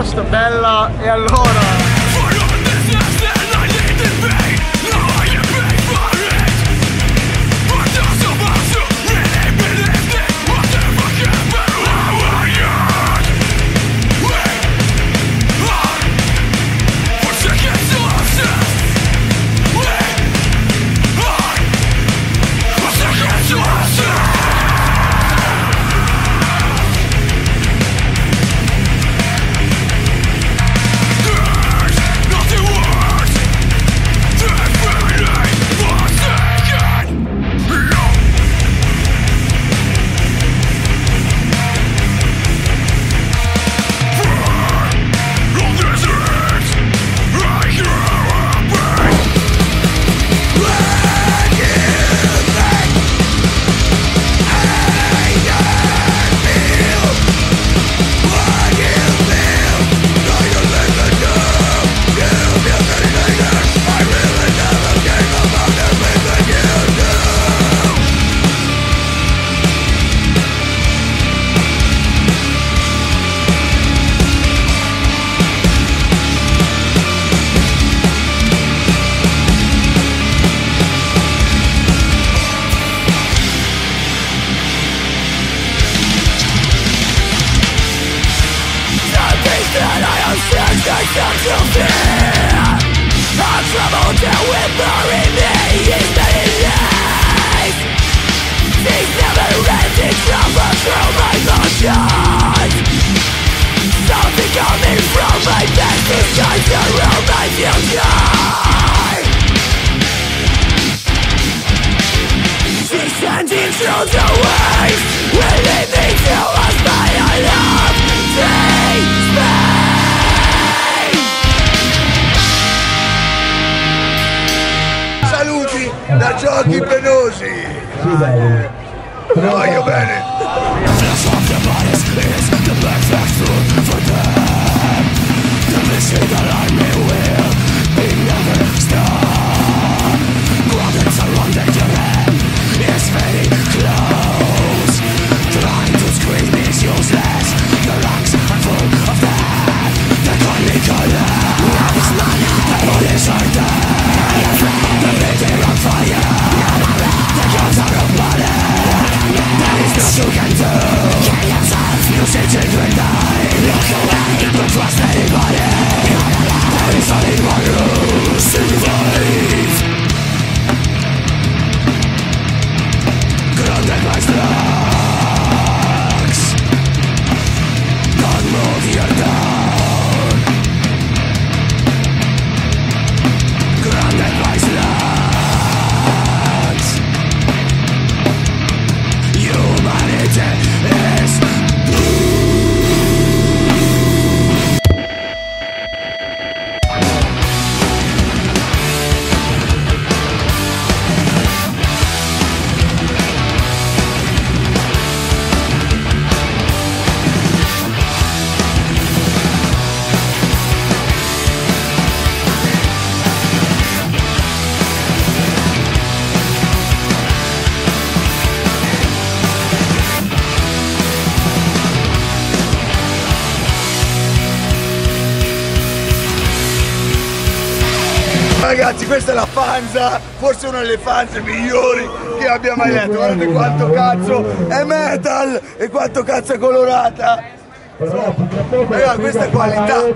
Forst, bella, e allora... Saluti da giochi penosi. Voglio bene. Ragazzi, questa è la Fanza, forse una delle Fanze migliori che abbia mai letto. Guardate quanto cazzo è metal e quanto cazzo è colorata. Ragazzi, questa è qualità.